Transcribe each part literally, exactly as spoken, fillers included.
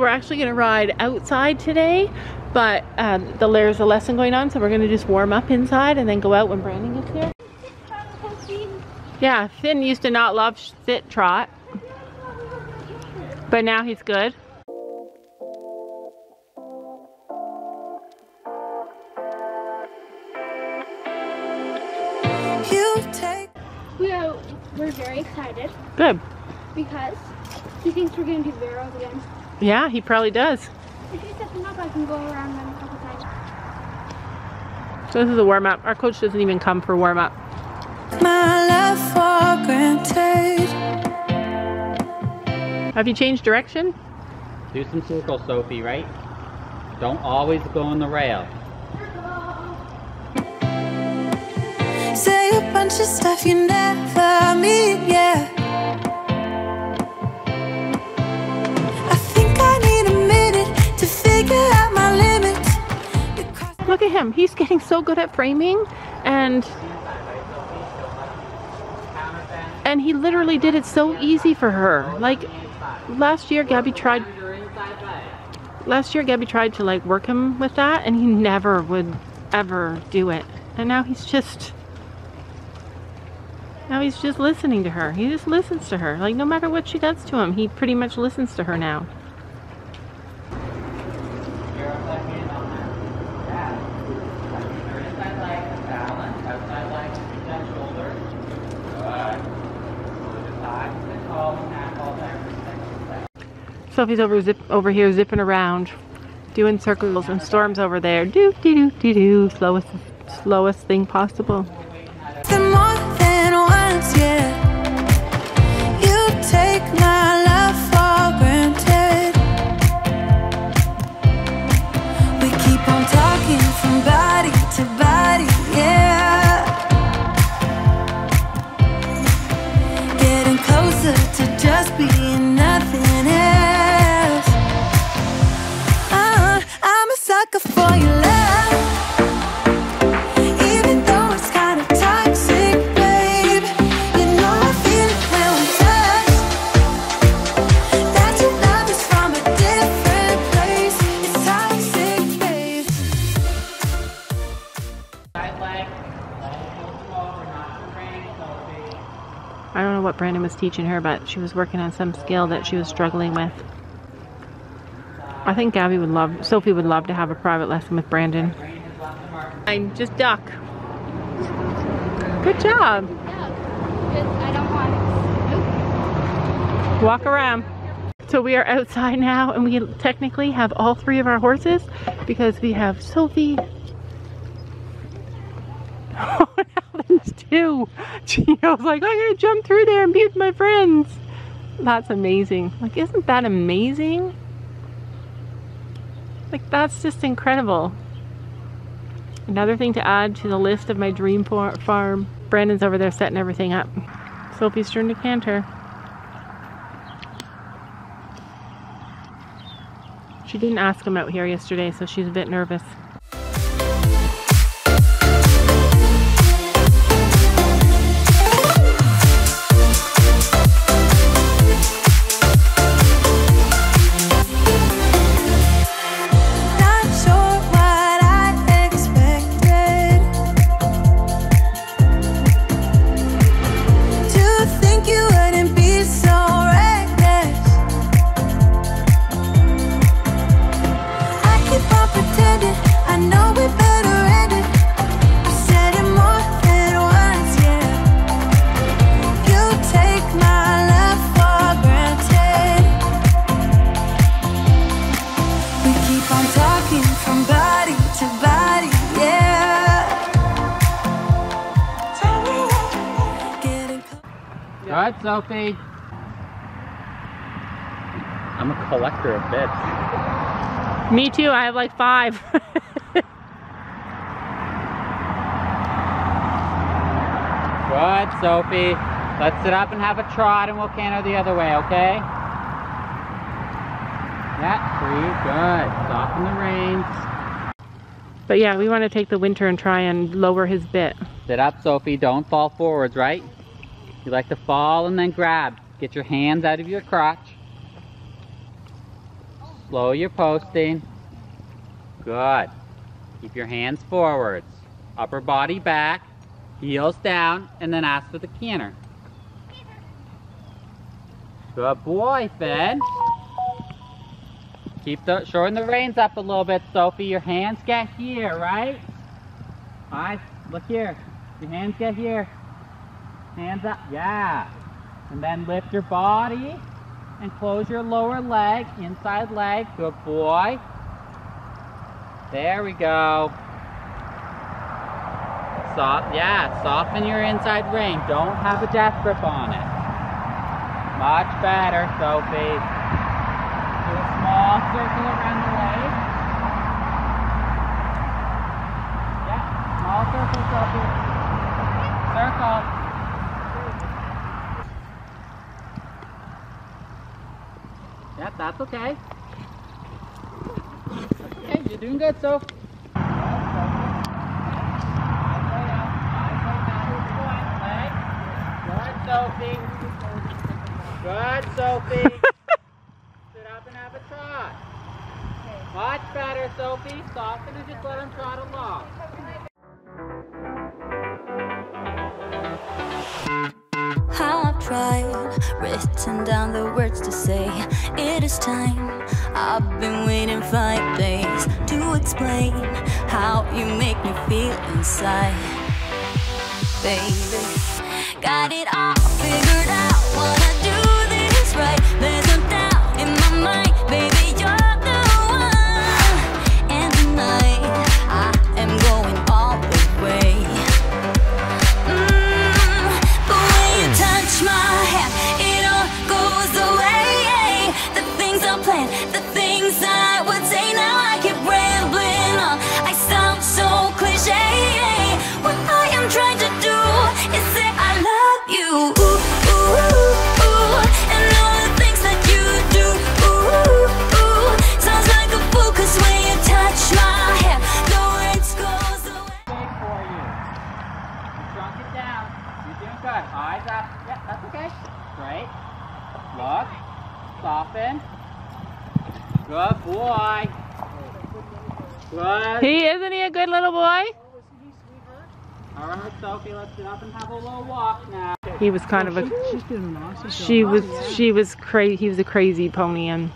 we're actually gonna ride outside today, but um, the, there's a lesson going on, so we're gonna just warm up inside and then go out when Brandon gets here. Yeah, Finn used to not love sit trot, but now he's good. We are, we're very excited. Good. Because he thinks we're going to do barrels again. Yeah, he probably does. If you set them up, I can go around them a couple times. So this is a warm-up. Our coach doesn't even come for warm-up. My life for granted. Have you changed direction? Do some circles, Sophie, right? Don't always go on the rail. Say a bunch of stuff you never mean, yeah. Look at him, he's getting so good at framing, and and he literally did it so easy for her. Like last year Gabby tried last year Gabby tried to like work him with that, and he never would ever do it, and now he's just now he's just listening to her. He just listens to her, like no matter what she does to him, he pretty much listens to her now. Sophie's over zip over here zipping around, doing circles, and Storm's over there. Do do do do do. Slowest slowest thing possible. I don't know what Brandon was teaching her, but she was working on some skill that she was struggling with. I think Gabby would love, Sophie would love to have a private lesson with Brandon. I'm just duck. Good job. Walk around. So we are outside now, and we technically have all three of our horses because we have Sophie. Oh, now there's two. Gio's like, I'm gonna jump through there and be with my friends. That's amazing. Like, isn't that amazing? Like, that's just incredible. Another thing to add to the list of my dream farm. Brandon's over there setting everything up. Sophie's turned to canter. She didn't ask him out here yesterday, so she's a bit nervous. All right, Sophie. I'm a collector of bits. Me too, I have like five. Good, Sophie. Let's sit up and have a trot, and we'll canter the other way, okay? Yeah, pretty good. Soften the reins. But yeah, we want to take the winter and try and lower his bit. Sit up, Sophie. Don't fall forwards, right? You like to fall and then grab. Get your hands out of your crotch. Slow your posting. Good. Keep your hands forwards. Upper body back, heels down, and then ask for the canner. Good boy, Finn. Keep the, shorten the reins up a little bit, Sophie. Your hands get here, right? All right, look here. Your hands get here. Hands up, yeah. And then lift your body and close your lower leg, inside leg. Good boy. There we go. Soft, yeah, soften your inside ring. Don't have a death grip on it. Much better, Sophie. Do a small circle around the leg. Yeah, small circle, Sophie. Circle. Yeah, that's okay. That's okay, you're doing good, Sophie. Sophie. Good, Sophie. Sit up and have a trot. Much better, Sophie. Soften and just let him trot along. I've tried, written down the words to say. It is time. I've been waiting five days to explain how you make me feel inside. Baby. Got it all figured out, wanna do this right. There's no doubt in my mind, baby, you're the one. And tonight, I am going all the way. mm, The way you touch my hair, it all goes away. The things I planned, the things I would say, now I keep rambling on. I sound so cliche. What I am trying to do is say I love you. Ooh, ooh, ooh, ooh. And all the things that you do. Ooh, ooh. Sounds like a fool, cause when you touch my hair, the words goes away. Wait for you. You shrunk it down. You're doing good. Eyes up. Yeah, that's okay. Great. Look. Soften. Good boy. Good. He, isn't he a good little boy? Alright, Sophie, let's get up and have a little walk now. He was kind of a, she was, she was crazy, he was a crazy pony, and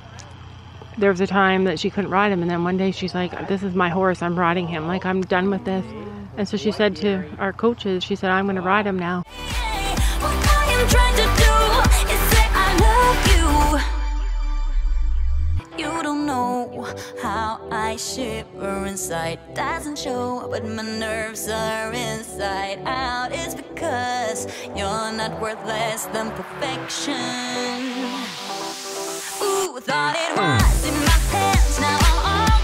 there was a time that she couldn't ride him, and then one day she's like, this is my horse, I'm riding him, like I'm done with this. And so she said to our coaches, she said, I'm going to ride him now. How I shiver inside doesn't show, but my nerves are inside out. It's because you're not worth less than perfection. Ooh, thought it was in my pants, now I'm all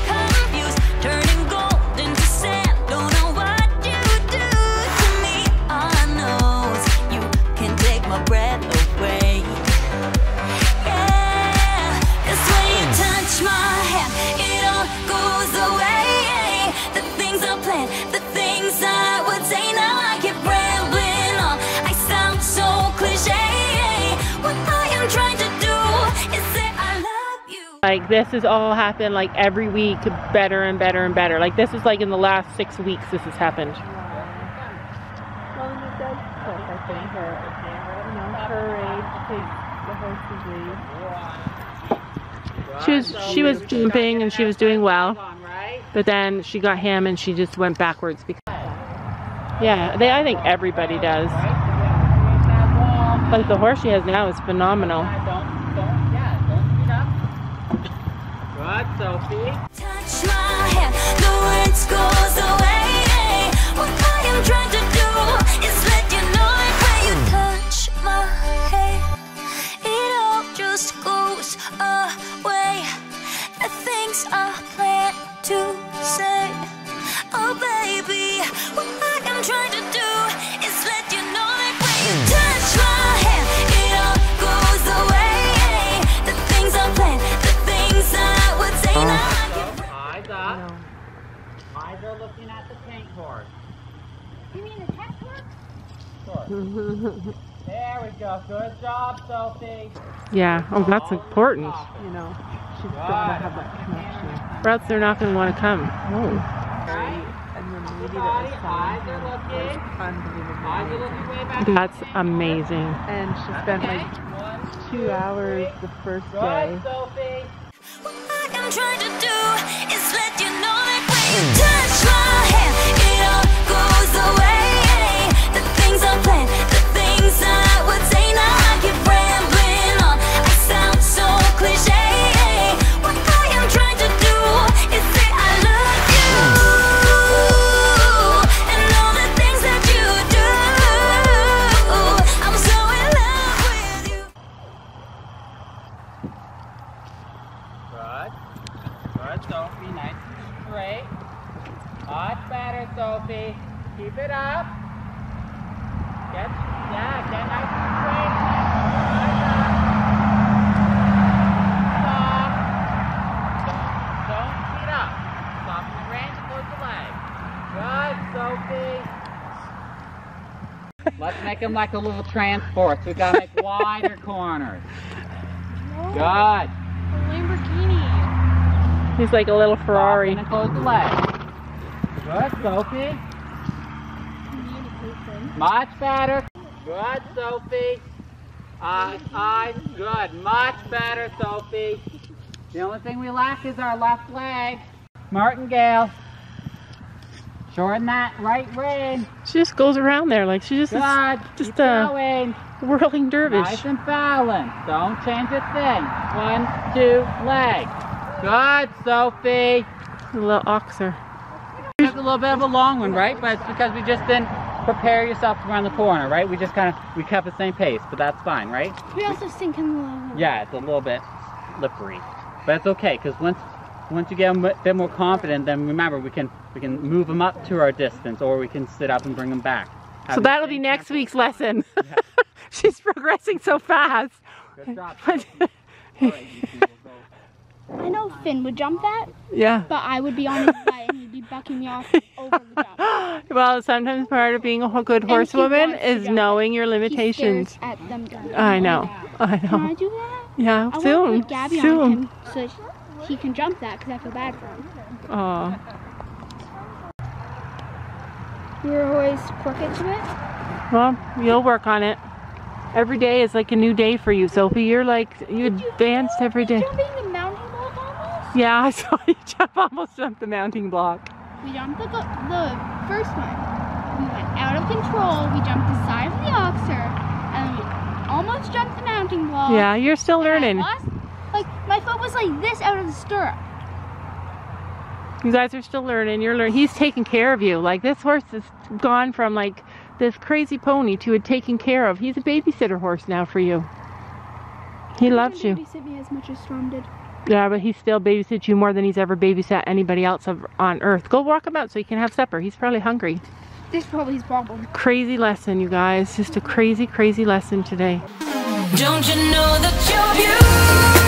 confused, turning gold into sand. Don't know what you do to me. All I know is you can take my breath away. Yeah, 'cause when you touch my hand, it all goes away. The things I planned, the things I would say, now I keep rambling on. I sound so cliche. What I am trying to do is say I love you. Like this has all happened like every week, better and better and better. Like this is like in the last six weeks this has happened. She was, she was jumping and she was doing well, but then she got him and she just went backwards. Because, yeah, they, I think everybody does. Like the horse she has now is phenomenal. Good, Sophie. Touch my hair, the words goes away. What I am trying to do is let you know it when you touch my hair. It all just goes away. The things I plan to say. Oh baby, what I am trying to do is let you know that when you touch my hand, it all goes away. The things I plan, the things I would say, oh. Now I can so, eyes up. No. Eyes are looking at the tank horse. You mean the cat horse? There we go. Good job, Sophie. Yeah, oh that's important. You know. just don't have that connection. Or else they're not going to want to come. Oh. That's amazing. And she spent like two hours the first day. What I'm trying to do is let you know that when you touch my hand, it all goes away. The things I plan, the things I would say, now I keep rambling on. I sound so cliche. What I am trying to do is say I love you and all the things that you do. I'm so in love with you. Good. Good, Sophie. Nice and straight. Much better, Sophie. Keep it up. Get, yeah, get nice and straight. Stop. Don't speed up. Stop in the range and close the leg. Good, Sophie. Let's make them like a little transport. We gotta make wider corners. No. Good. A Lamborghini. He's like a little Ferrari. Stop and close the leg. Good, Sophie. Much better. Good, Sophie. Uh, eyes, good. Much better, Sophie. The only thing we lack is our left leg. Martingale. Shorten that right leg. She just goes around there like she just good. Is just a uh, whirling dervish. Nice and balanced. Don't change a thing. One, two, leg. Good, Sophie. A little oxer. It's a little bit of a long one, right? But it's because we just didn't prepare yourself to run the corner, right? We just kind of, we kept the same pace, but that's fine, right? We also sink in the low. Yeah, it's a little bit slippery. But it's okay, because once once you get a bit more confident, then remember, we can we can move them up to our distance, or we can sit up and bring them back. Have so that'll be next tempo. Week's lesson. Yeah. She's progressing so fast. Good job. I know Finn would jump that. Yeah. But I would be on his way and he'd be bucking me off over the jump. Well, sometimes part of being a good horsewoman is knowing your limitations. At them I know. Yeah. I know. Can I do that? Yeah, I soon. I want to put Gabby soon. On him so he can jump that because I feel bad for him. Oh. You were always crooked to it? Well, you'll work on it. Every day is like a new day for you, Sophie. You're like, you advanced you every day. Yeah, I saw you jump, almost jumped the mounting block. We jumped the, the, the first one. We went out of control. We jumped the side of the oxer, and we almost jumped the mounting block. Yeah, you're still learning. Lost, like my foot was like this out of the stirrup. You guys are still learning. You're learning. He's taking care of you. Like this horse has gone from like this crazy pony to a taken care of. He's a babysitter horse now for you. He I loves you. Babysit me as much as Storm did. Yeah, but he still babysits you more than he's ever babysat anybody else on earth. Go walk him out so he can have supper. He's probably hungry. This probably his problem. Crazy lesson, you guys. Just a crazy, crazy lesson today. Don't you know that you're beautiful?